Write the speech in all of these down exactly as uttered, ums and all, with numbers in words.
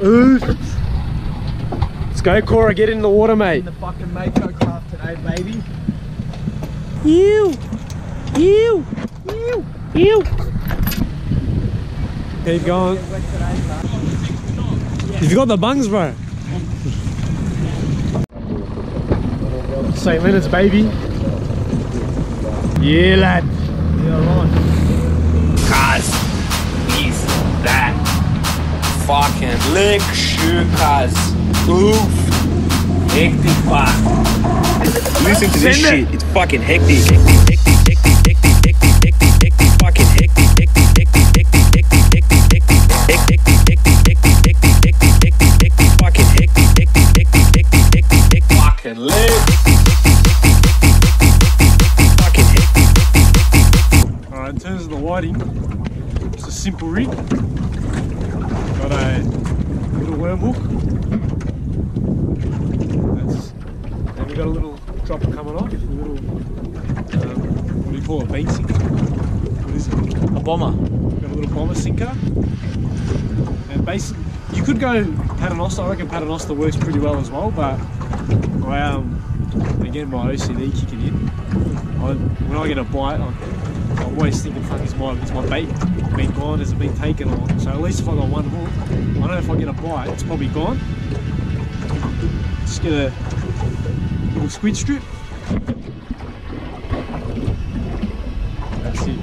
Ooh. Let's go, Cora, get in the water, mate. In the fucking Mako craft today, baby. Ew. Ew. Ew. Ew. Keep going. You've got the bungs, bro. Saint Leonard's, baby. Yeah, lad. Yeah, right. Cuz, is that fucking lick shoe, cuz. Oof. Hectic, fuck. Listen to this shit. It's fucking hectic, hectic, hectic, hectic, hectic, hectic, hectic, hectic, fucking hectic, hectic, hectic, hectic, hectic, hectic, hectic, hectic, hectic, hectic, hectic, hectic, hectic, fucking hectic, hectic, hectic, hectic, hectic, hectic, fucking lick. In terms of the whiting, it's a simple rig. Got a little worm hook. That's, and we've got a little dropper coming off. A little, um, what do you call it, bait sinker? What is it? A bomber. We've got a little bomber sinker. And basically, you could go Paternoster. I reckon Paternoster works pretty well as well, but I, um, again, my O C D kicking in. I, when I get a bite, I I'm always thinking, fuck, is my, is my bait been gone? Has it been taken on? So at least if I got one hook, I know if I get a bite, it's probably gone. Just get a little squid strip. That's it.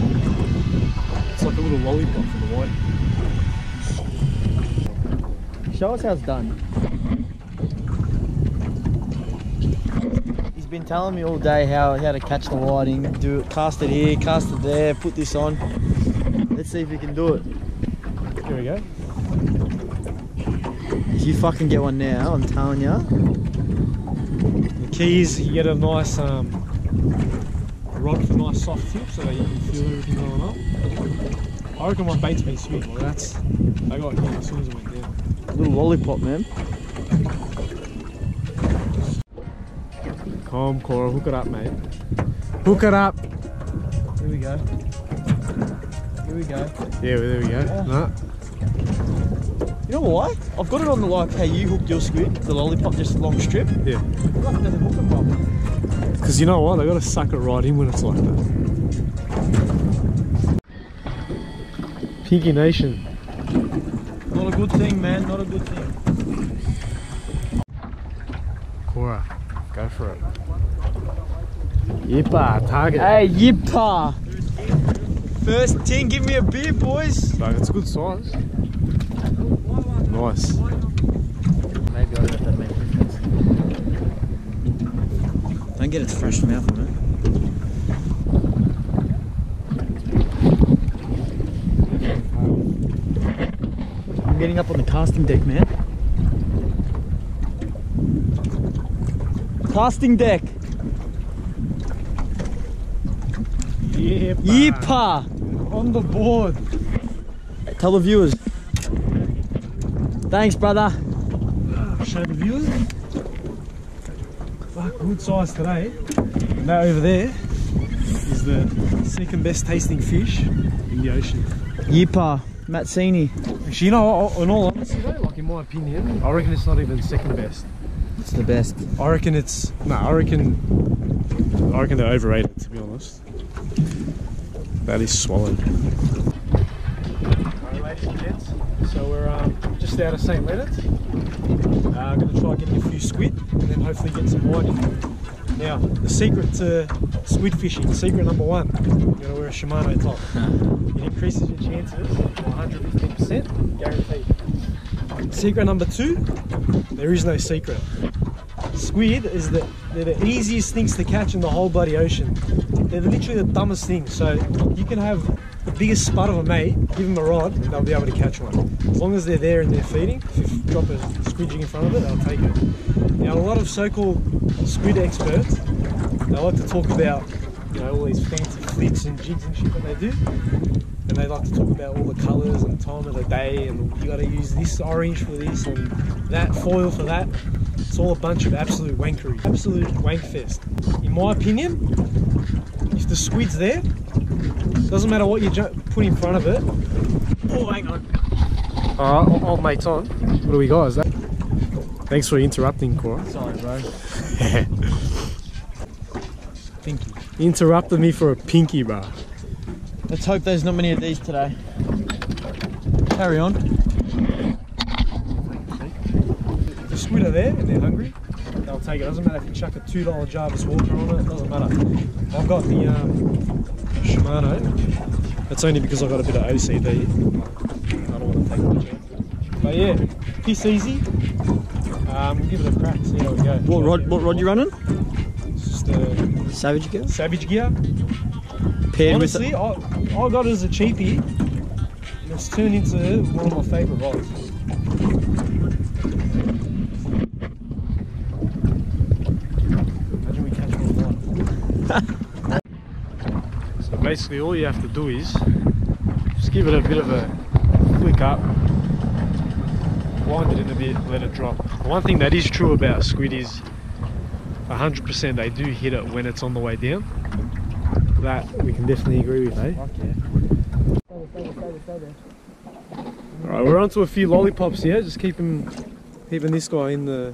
It's like a little lollipop for the whiting. Show us how it's done. He's been telling me all day how, how to catch the whiting, do it, cast it here, cast it there, put this on. Let's see if he can do it. Here we go. If you fucking get one now, I'm telling you. The key is you get a nice um, rod with a nice soft tip so that you can feel everything going on. I reckon my bait's been smooth. Well, that's, I got it as soon as it went down. A little lollipop, man. Home, Cora, hook it up, mate. Hook it up. Here we go. Here we go. Yeah, there we go. Yeah. Nah. You know what? I've got it on the, like how you hooked your squid, the lollipop, just a long strip. Yeah. Like the hook properly. Because you know what? I got to suck it right in when it's like that. Piggy Nation. Not a good thing, man. Not a good thing. Cora. Go for it. Yippah, target. Hey, yippah. First tin, give me a beer, boys. Like, it's a good size. Nice. Maybe I got that many difference. Don't get its fresh mouth on it. I'm getting up on the casting deck, man. Casting deck. Yeepa. Yeepa. On the board. Tell the viewers. Thanks, brother. Show the viewers. Fuck, good size today. And that over there is the second best tasting fish in the ocean. Yeepa. Mazzini. Actually, you know, in all honesty though, like in my opinion, I reckon it's not even second best. It's the best. I reckon it's no. Nah, I reckon. I reckon they're overrated, to be honest. That is swallowed. Alright, ladies and gents. So we're um, just out of Saint Leonard's. Uh, I'm going to try getting a few squid, and then hopefully get some whiting. Now, the secret to squid fishing, secret number one: you got to wear a Shimano top. It increases your chances by one hundred fifteen percent, guaranteed. Secret number two: there is no secret. Squid is the, they're the easiest things to catch in the whole bloody ocean. They're literally the dumbest things. So you can have the biggest spud of a mate, give them a rod, and they'll be able to catch one. As long as they're there and they're feeding, if you drop a squid jig in front of it, they'll take it. Now, a lot of so-called squid experts, they like to talk about, you know, all these fancy flips and jigs and shit that they do. And they like to talk about all the colours and time of the day, and you got to use this orange for this and that foil for that. It's all a bunch of absolute wankery, absolute wankfest. In my opinion, if the squid's there, doesn't matter what you put in front of it. Oh, hang on. Uh, old, old mate's on. What do we got? Is that? Thanks for interrupting, Cora. Sorry, bro. Pinky. You interrupted me for a pinky, bro. Let's hope there's not many of these today. Carry on. The squid are there and they're hungry. They'll take it. Doesn't matter if you chuck a two dollar Jarvis Walker on it. It doesn't matter. I've got the um, Shimano. That's only because I've got a bit of O C D. I don't want to take the jam. But yeah, piss easy. Um, we'll give it a crack. See how we go. What rod? What rod you running? It's just a Savage Gear. Savage Gear. Paired Honestly, with I, I got it as a cheapie. And it's turned into one of my favourite rods. So basically all you have to do is just give it a bit of a flick up, wind it in a bit, let it drop. The one thing that is true about squid is one hundred percent they do hit it when it's on the way down. That we can definitely agree with, eh? Alright, we're on to a few lollipops here, just keep him, keeping this guy in the,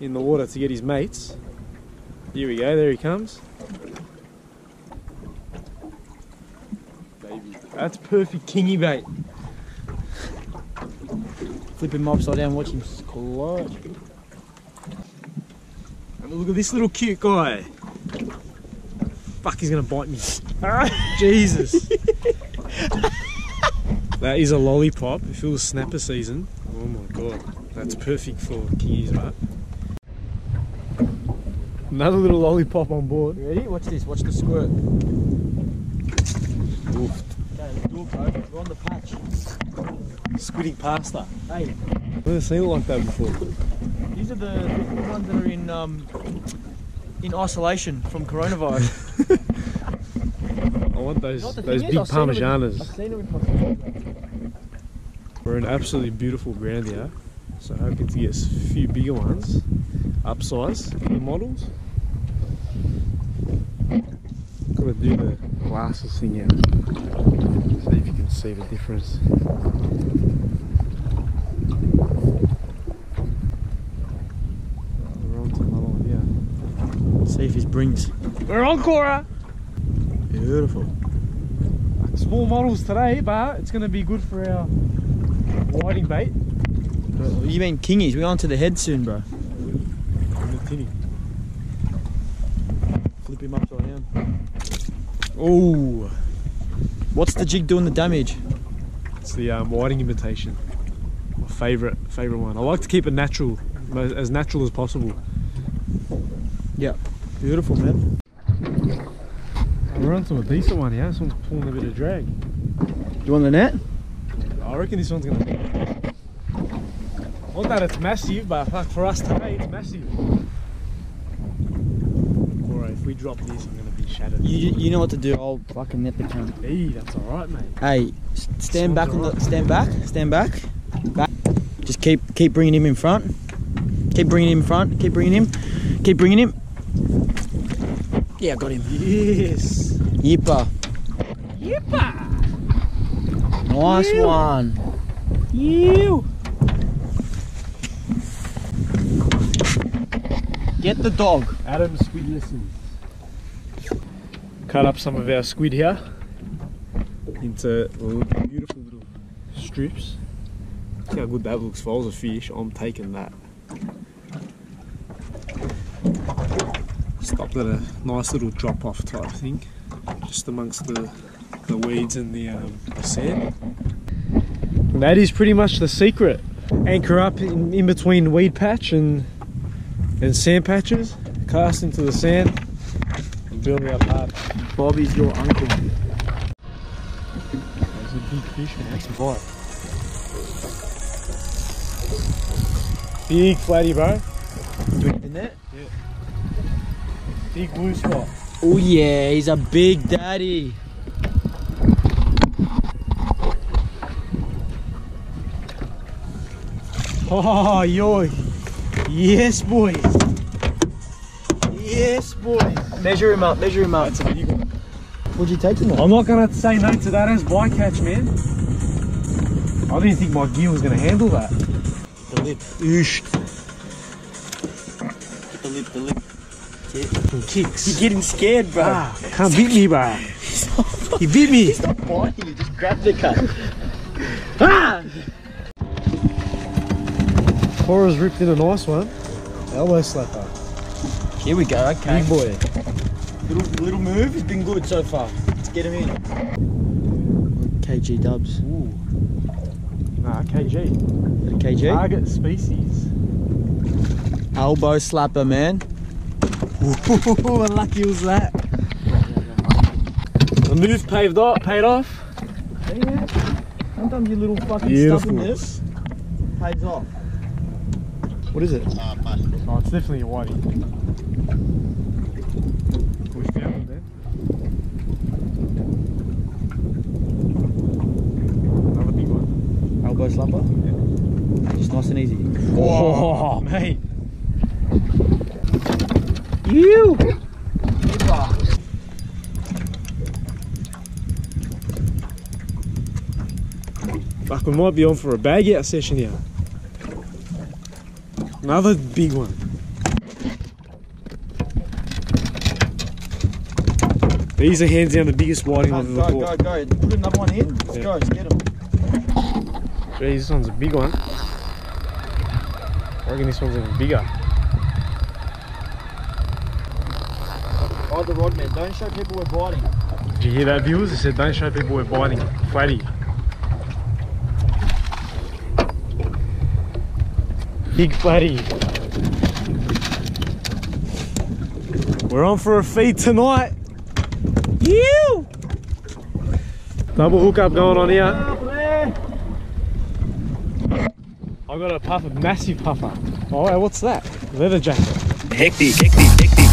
in the water to get his mates. Here we go, there he comes. That's perfect kingy bait. Flip him upside down, watch him squat. And look at this little cute guy. Fuck, he's gonna bite me. Jesus. That is a lollipop. If it was snapper season, oh my god. That's perfect for kingies, right? Another little lollipop on board. Ready? Watch this, watch the squirt. Oof. We're on the patch. Squidding pasta. Hey. I've never seen it like that before. These are the, the ones that are in um, in isolation from coronavirus. I want those those big is, parmesanas. I've seen it with, we're in absolutely beautiful ground here, so hoping to get a few bigger ones, upsize the models. Gotta do the glasses thing here. See if you can see the difference. We're on to another one, yeah. See if he brings. We're on, Cora! Beautiful. Small models today, but it's going to be good for our whiting bait. You mean kingies? We're on to the head soon, bro. Flip him upside down. Oh! What's the jig doing the damage? It's the um, whiting imitation. My favourite favourite one. I like to keep it natural, as natural as possible. Yeah, beautiful, man. We're on to a decent one here. This one's pulling a bit of drag. Do you want the net? I reckon this one's gonna be. Not that it's massive, but for us today, it's massive. Alright, if we drop this, I'm gonna. Shattered. You you know what to do. I'll fucking net the camp. Hey, that's all right, mate. Hey, stand back on the, stand back, stand back, back. Just keep keep bringing him in front. Keep bringing him in front. Keep bringing him. Keep bringing him. Yeah, I got him. Yes. Yipper. Yipper. Nice Ew. one. You. Get the dog. Adam Squid listens. Cut up some of our squid here into beautiful little strips. Look how good that looks. If I was a fish, I'm taking that. Stopped at a nice little drop off type thing, just amongst the, the weeds and the, um, the sand. And that is pretty much the secret. Anchor up in, in between weed patch and, and sand patches, cast into the sand. Building up hard. Bobby's your uncle. There's a big fish in next bite. Big flatty, bro. Isn't that? Yeah. Big blue spot. Oh yeah, he's a big daddy. Oh yo, yes boys. Yes boys. Measure him up, measure him up. That's a big one. What'd you take him on? I'm not going to say no to that as bycatch, man. I didn't think my gear was going to handle that. The lip. Oosh. Get the lip, the lip. Get kicks. You're getting scared, bro. Ah, can't it's beat like... me, bro. He's not... He beat me. He's not biting, he just grabbed the cut. Ah! Cora's ripped in a nice one. Elbow slapper. Here we go, okay. Big boy. Little, little move has been good so far. Let's get him in. K G dubs. Ooh. Nah, K G. K G? Target species. Elbow slapper, man. Ooh, how lucky was that? The move paved off, paid off. Yeah. Sometimes your little fucking Beautiful. stubbornness pays off. What is it? Uh, oh, it's definitely a whiting. Push down there. Another big one. Elbow slumber? Yeah. Just nice and easy. Oh, oh mate. You. Fuck, we might be on for a bag out session here. Another big one. These are hands down the biggest whiting I've ever caught. Go, go, go. Put another one in. Let's yeah. go, let's get him. Jeez, this one's a big one. I reckon this one's even bigger. Ride the rod, man. Don't show people we're biting. Did you hear that, viewers? It said don't show people we're biting. Flatty. Big buddy. We're on for a feed tonight. You. Double hookup going on here. I got a puffer, massive puffer. Oh, what's that? Leather jacket. Hectic, hectic, hectic.